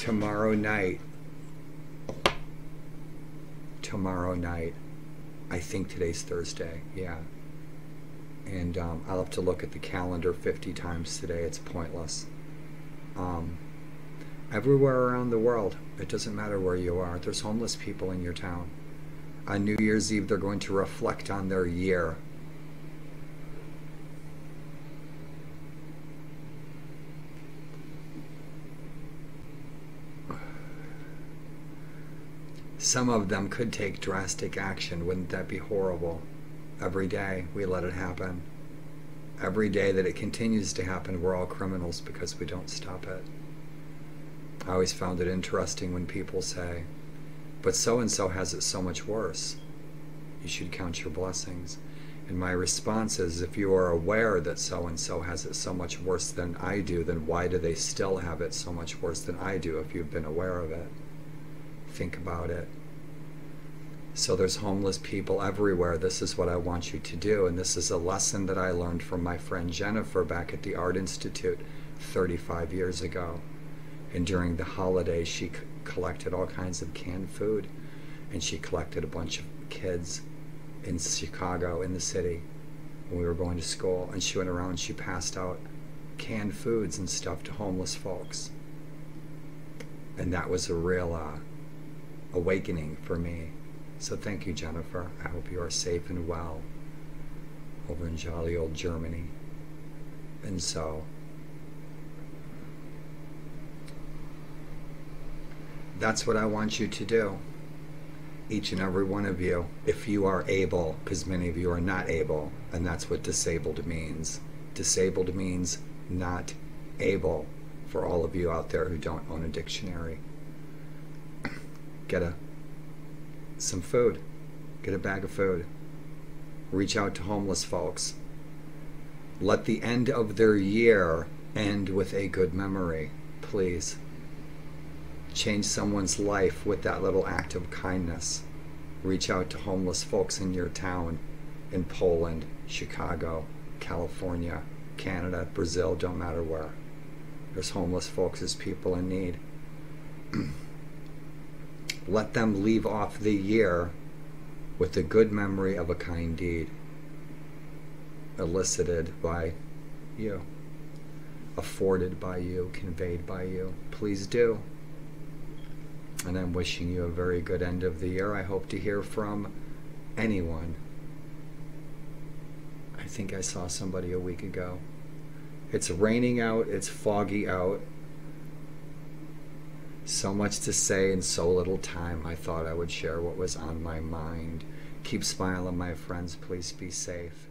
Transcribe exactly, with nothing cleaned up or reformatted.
tomorrow night. Tomorrow night. I think today's Thursday. Yeah. And um, I'll have to look at the calendar fifty times today. It's pointless. Um, everywhere around the world, it doesn't matter where you are, there's homeless people in your town. On New Year's Eve, they're going to reflect on their year. Some of them could take drastic action. Wouldn't that be horrible? Every day we let it happen. Every day that it continues to happen, we're all criminals because we don't stop it. I always found it interesting when people say, but so-and-so has it so much worse. You should count your blessings. And my response is, if you are aware that so-and-so has it so much worse than I do, then why do they still have it so much worse than I do if you've been aware of it? Think about it. So there's homeless people everywhere. This is what I want you to do. And this is a lesson that I learned from my friend Jennifer back at the Art Institute thirty-five years ago. And during the holidays, she collected all kinds of canned food. And she collected a bunch of kids in Chicago, in the city, when we were going to school. And she went around and she passed out canned foods and stuff to homeless folks. And that was a real uh, awakening for me. So thank you, Jennifer. I hope you are safe and well over in jolly old Germany. And so, that's what I want you to do, each and every one of you, if you are able, because many of you are not able, and that's what disabled means. Disabled means not able, for all of you out there who don't own a dictionary. Get a some food, get a bag of food, reach out to homeless folks. Let the end of their year end with a good memory, please. Change someone's life with that little act of kindness. Reach out to homeless folks in your town, in Poland, Chicago, California, Canada, Brazil, don't matter where. There's homeless folks, there's people in need. Let them leave off the year with the good memory of a kind deed elicited by you, afforded by you, conveyed by you. Please do. And I'm wishing you a very good end of the year. I hope to hear from anyone. I think I saw somebody a week ago. It's raining out, it's foggy out. So much to say in so little time. I thought I would share what was on my mind. Keep smiling, my friends. Please be safe.